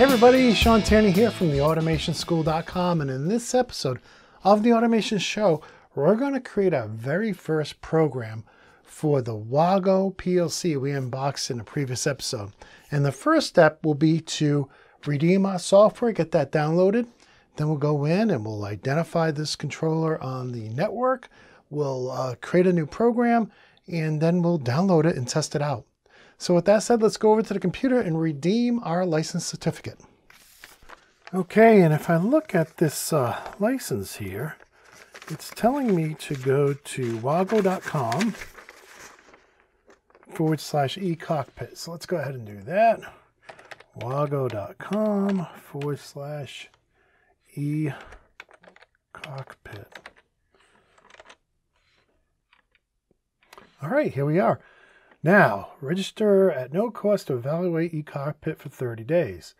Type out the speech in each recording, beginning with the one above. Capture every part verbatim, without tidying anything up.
Hey everybody, Sean Tierney here from the automation school dot com, and in this episode of The Automation Show, we're going to create our very first program for the WAGO P L C we unboxed in a previous episode. And the first step will be to redeem our software, get that downloaded. Then we'll go in and we'll identify this controller on the network. We'll uh, create a new program, and then we'll download it and test it out. So with that said, let's go over to the computer and redeem our license certificate. Okay, and if I look at this uh, license here, it's telling me to go to wago dot com forward slash e cockpit. So let's go ahead and do that. wago dot com forward slash e cockpit. All right, here we are. Now, register at no cost to evaluate e cockpit for thirty days.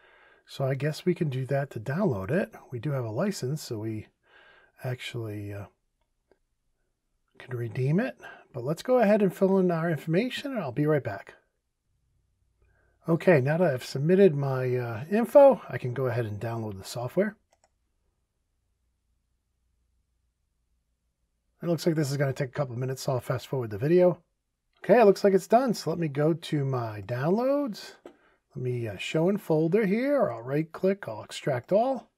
So I guess we can do that to download it. We do have a license, so we actually uh, can redeem it. But let's go ahead and fill in our information, and I'll be right back. Okay, now that I've submitted my uh, info, I can go ahead and download the software. It looks like this is going to take a couple of minutes, so I'll fast forward the video. Okay, it looks like it's done. So let me go to my downloads. Let me uh, show in folder here, or I'll right click, I'll extract all.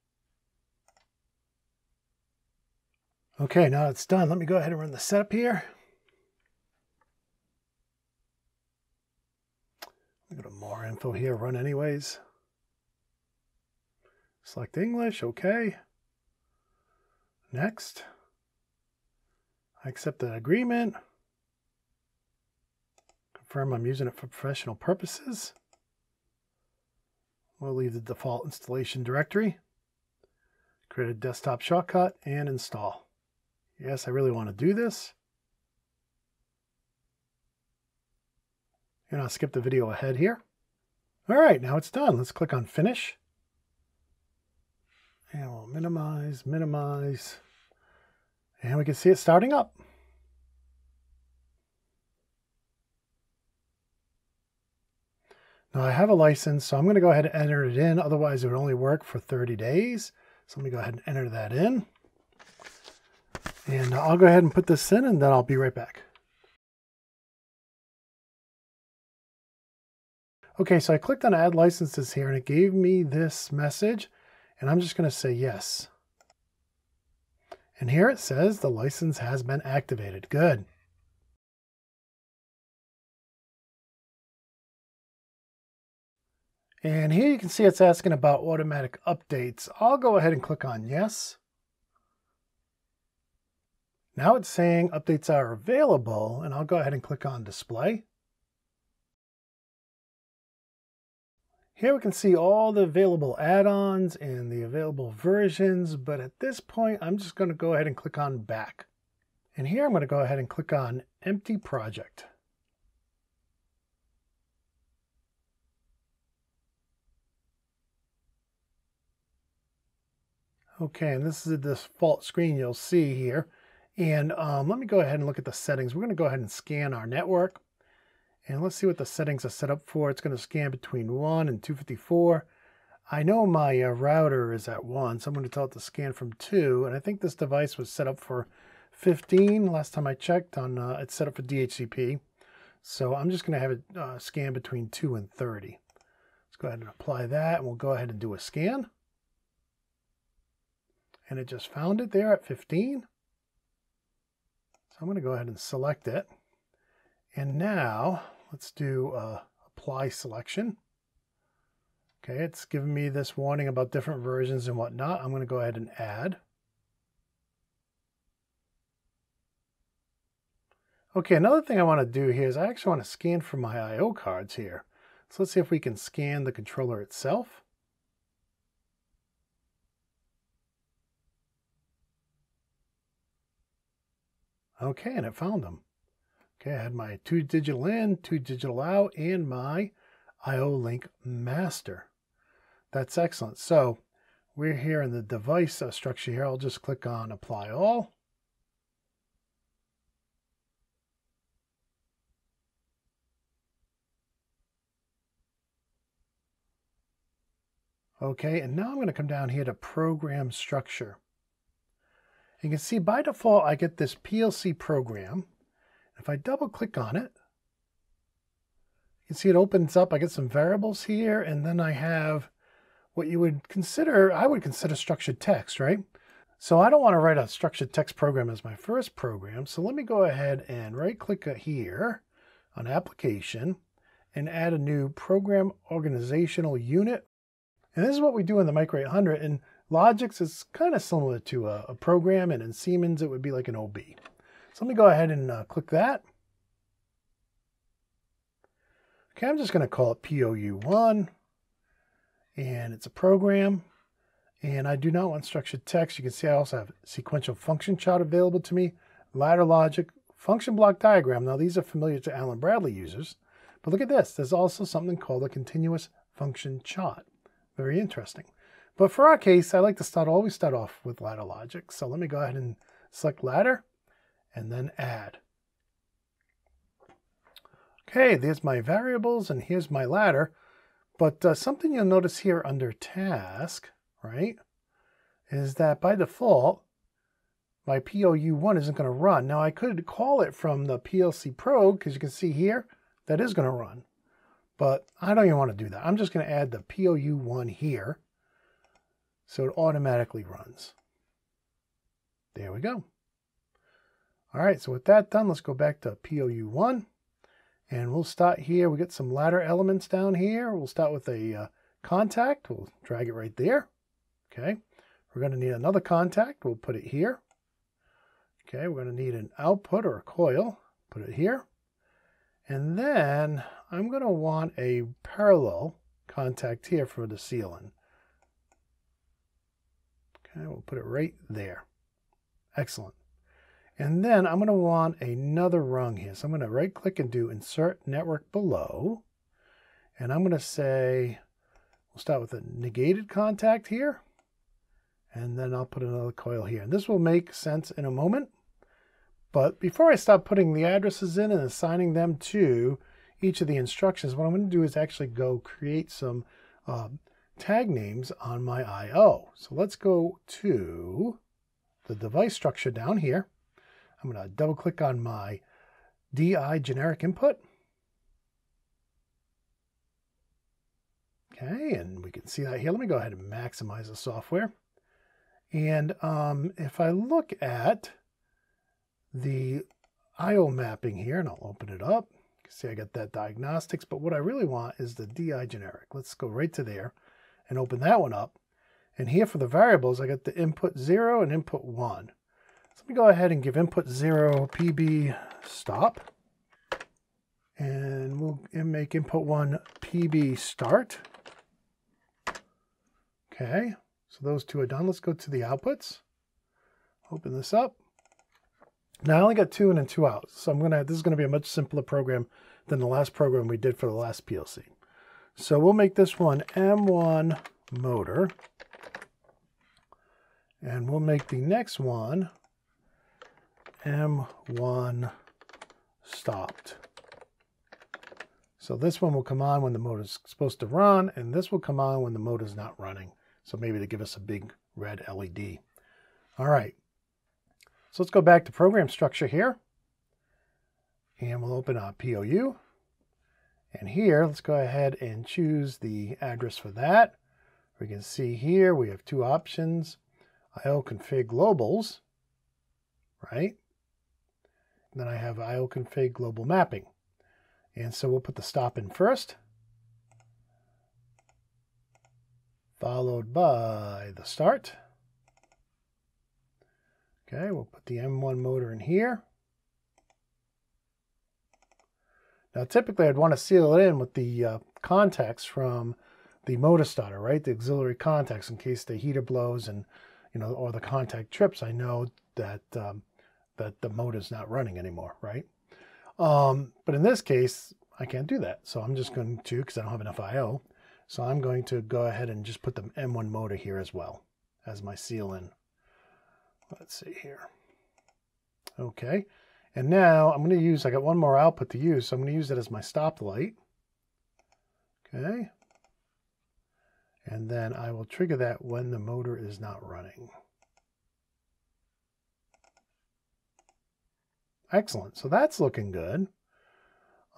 Okay, now it's done. Let me go ahead and run the setup here. Let me go to more info here, run anyways. Select English, okay. Next. I accept the agreement. Confirm I'm using it for professional purposes. We'll leave the default installation directory. Create a desktop shortcut and install. Yes, I really want to do this. And I'll skip the video ahead here. All right, now it's done. Let's click on Finish. And we'll minimize, minimize. And we can see it starting up. Now I have a license, so I'm going to go ahead and enter it in. Otherwise, it would only work for thirty days. So let me go ahead and enter that in. And I'll go ahead and put this in, and then I'll be right back. Okay, so I clicked on Add Licenses here, and it gave me this message. And I'm just going to say yes. And here it says the license has been activated. Good. And here you can see it's asking about automatic updates. I'll go ahead and click on yes. Now it's saying updates are available, and I'll go ahead and click on display. Here we can see all the available add-ons and the available versions, but at this point, I'm just going to go ahead and click on back. And here I'm going to go ahead and click on empty project. Okay, and this is the default screen you'll see here. And um, let me go ahead and look at the settings. We're going to go ahead and scan our network. And let's see what the settings are set up for. It's going to scan between one and two fifty-four. I know my uh, router is at one, so I'm going to tell it to scan from two. And I think this device was set up for fifteen. Last time I checked, on uh, it's set up for D H C P. So I'm just going to have it uh, scan between two and thirty. Let's go ahead and apply that, and we'll go ahead and do a scan. And it just found it there at fifteen. So I'm going to go ahead and select it. And now let's do uh, apply selection. Okay, it's giving me this warning about different versions and whatnot. I'm going to go ahead and add. Okay, another thing I want to do here is I actually want to scan for my I O cards here. So let's see if we can scan the controller itself. Okay, and it found them. Okay, I had my two digital in, two digital out, and my I O link master. That's excellent. So we're here in the device structure here. I'll just click on apply all. Okay, and now I'm going to come down here to program structure. You can see by default, I get this P L C program. If I double click on it, you can see it opens up. I get some variables here, and then I have what you would consider, I would consider structured text, right? So I don't want to write a structured text program as my first program. So let me go ahead and right click here on application and add a new program organizational unit. And this is what we do in the Micro eight hundred. And Logix is kind of similar to a, a program, and in Siemens, it would be like an O B. So let me go ahead and uh, click that. Okay, I'm just going to call it P O U one, and it's a program, and I do not want structured text. You can see I also have sequential function chart available to me, ladder logic, function block diagram. Now, these are familiar to Allen Bradley users, but look at this. There's also something called a continuous function chart. Very interesting. But for our case, I like to start always start off with ladder logic. So let me go ahead and select ladder and then add. Okay, there's my variables and here's my ladder. But uh, something you'll notice here under task, right, is that by default, my P O U one isn't going to run. Now, I could call it from the P L C prog, because you can see here, that is going to run. But I don't even want to do that. I'm just going to add the P O U one here. So it automatically runs. There we go. All right, so with that done, let's go back to P O U one. And we'll start here. We get some ladder elements down here. We'll start with a uh, contact. We'll drag it right there. Okay. We're going to need another contact. We'll put it here. Okay, we're going to need an output or a coil. Put it here. And then I'm going to want a parallel contact here for the sealant. Okay, we'll put it right there. Excellent. And then I'm going to want another rung here. So I'm going to right click and do insert network below. And I'm going to say, we'll start with a negated contact here. And then I'll put another coil here. And this will make sense in a moment. But before I start putting the addresses in and assigning them to each of the instructions, what I'm going to do is actually go create some uh, tag names on my I O. So let's go to the device structure down here. I'm going to double click on my D I generic input. Okay, and we can see that here. Let me go ahead and maximize the software. And um, if I look at the I O mapping here, and I'll open it up. You can see I got that diagnostics, but what I really want is the D I generic. Let's go right to there and open that one up. And here for the variables, I got the input zero and input one. So let me go ahead and give input zero P B stop. And we'll make input one P B start. Okay, so those two are done. Let's go to the outputs. Open this up. Now I only got two in and two out, so I'm gonna. This is gonna be a much simpler program than the last program we did for the last P L C. So we'll make this one M one motor, and we'll make the next one M one stopped. So this one will come on when the motor's supposed to run, and this will come on when the motor's not running. So maybe to give us a big red L E D. All right. So let's go back to program structure here, and we'll open our P O U. And here, let's go ahead and choose the address for that. We can see here we have two options, I O config globals, right? And then I have I O config global mapping. And so we'll put the stop in first, followed by the start. Okay, we'll put the M one motor in here. Now, typically, I'd want to seal it in with the uh, contacts from the motor starter, right? The auxiliary contacts, in case the heater blows and, you know, or the contact trips. I know that um, that the motor's not running anymore, right? Um, but in this case, I can't do that. So I'm just going to, because I don't have enough I O, so I'm going to go ahead and just put the M one motor here as well as my seal in. Let's see here. Okay. And now I'm going to use, I got one more output to use. So I'm going to use it as my stoplight. Okay. and then I will trigger that when the motor is not running. Excellent. So that's looking good.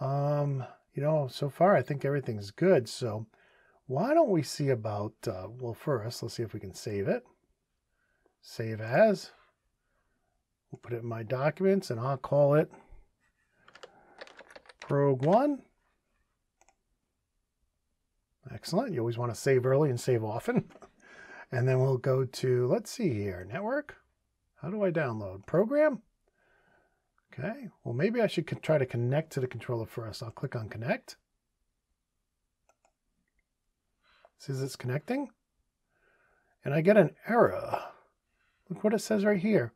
Um, you know, so far I think everything's good. So why don't we see about, uh, well, first, let's see if we can save it. Save as. We'll put it in my documents, and I'll call it Prog one. Excellent. You always want to save early and save often. And then we'll go to, let's see here, network. How do I download? Program. Okay. Well, maybe I should try to connect to the controller first. I'll click on connect. Says it's connecting. And I get an error. Look what it says right here.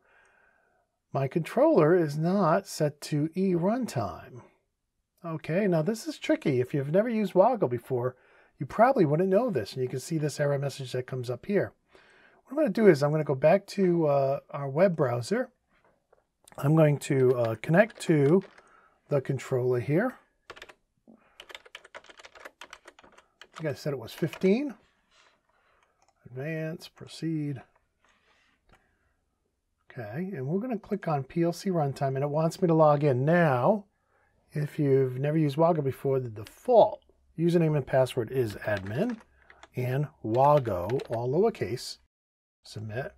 My controller is not set to e Runtime. Okay. Now this is tricky. If you've never used WAGO before, you probably wouldn't know this, and you can see this error message that comes up here. What I'm going to do is I'm going to go back to uh, our web browser. I'm going to uh, connect to the controller here. I think I said it was fifteen. Advance, proceed. Okay, and we're going to click on P L C Runtime, and it wants me to log in. Now, if you've never used WAGO before, the default username and password is admin and WAGO, all lowercase. Submit.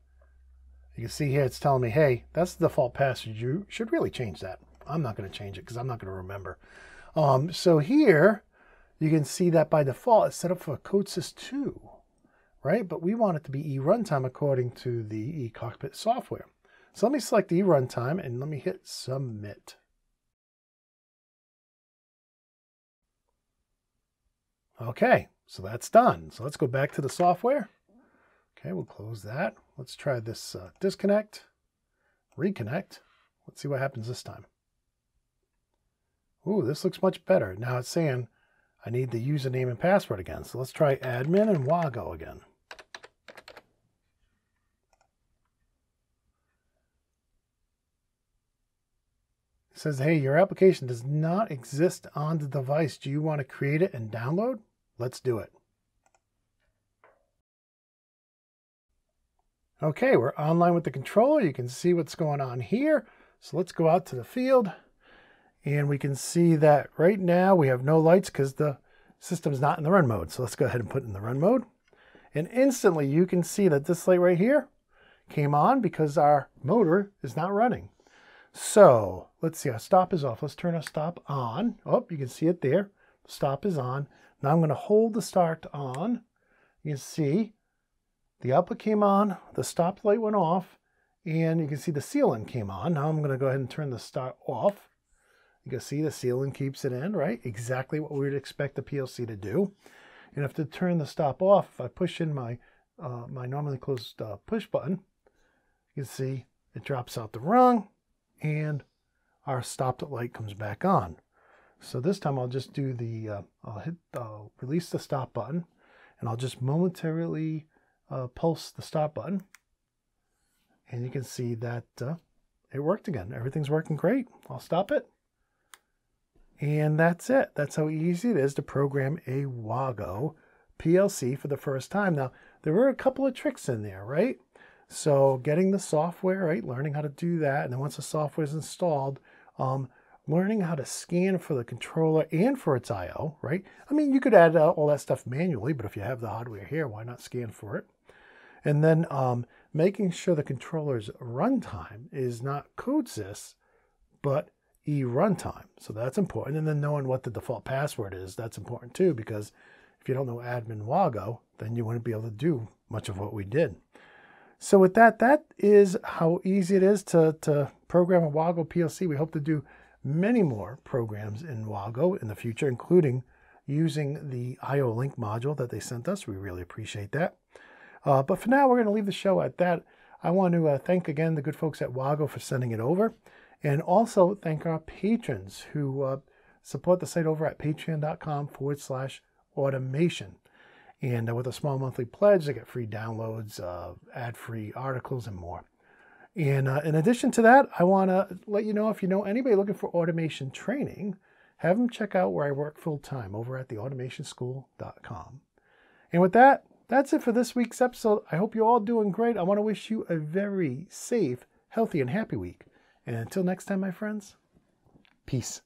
You can see here it's telling me, hey, that's the default password. You should really change that. I'm not going to change it because I'm not going to remember. Um, so here you can see that by default it's set up for CodeSys two, right? But we want it to be e Runtime according to the e Cockpit software. So let me select the e Runtime and let me hit submit. Okay, so that's done. So let's go back to the software. Okay, we'll close that. Let's try this uh, disconnect, reconnect. Let's see what happens this time. Ooh, this looks much better. Now it's saying I need the username and password again. So let's try admin and WAGO again. It says, hey, your application does not exist on the device. Do you want to create it and download? Let's do it. Okay, we're online with the controller. You can see what's going on here. So let's go out to the field, and we can see that right now we have no lights because the system's not in the run mode. So let's go ahead and put in the run mode. And instantly you can see that this light right here came on because our motor is not running. So let's see, our stop is off. Let's turn our stop on. Oh, you can see it there. Stop is on. Now I'm going to hold the start on. You can see the output came on, the stop light went off, and you can see the sealant came on. Now I'm going to go ahead and turn the start off. You can see the sealant keeps it in, right? Exactly what we would expect the P L C to do. And if to turn the stop off, if I push in my, uh, my normally closed uh, push button, you can see it drops out the rung, and our stopped light comes back on. So this time I'll just do the, uh, I'll hit, uh, release the stop button, and I'll just momentarily Uh, pulse the stop button, and you can see that uh, it worked again. Everything's working great. I'll stop it, and that's it. That's how easy it is to program a WAGO P L C for the first time. Now, there were a couple of tricks in there, right? So getting the software, right, learning how to do that, and then once the software is installed, um, learning how to scan for the controller and for its I O, right? I mean, you could add uh, all that stuff manually, but if you have the hardware here, why not scan for it? And then um, making sure the controller's runtime is not CodeSys, but e Runtime. So that's important. And then knowing what the default password is, that's important too, because if you don't know admin WAGO, then you wouldn't be able to do much of what we did. So with that, that is how easy it is to, to program a WAGO P L C. We hope to do many more programs in WAGO in the future, including using the I O link module that they sent us. We really appreciate that. Uh, but for now, we're going to leave the show at that. I want to uh, thank again the good folks at WAGO for sending it over, and also thank our patrons who uh, support the site over at patreon.com forward slash automation. And uh, with a small monthly pledge, they get free downloads, uh, ad-free articles, and more. And uh, in addition to that, I want to let you know, if you know anybody looking for automation training, have them check out where I work full-time over at the automation school dot com. And with that, That's it for this week's episode. I hope you're all doing great. I want to wish you a very safe, healthy, and happy week. And until next time, my friends, peace.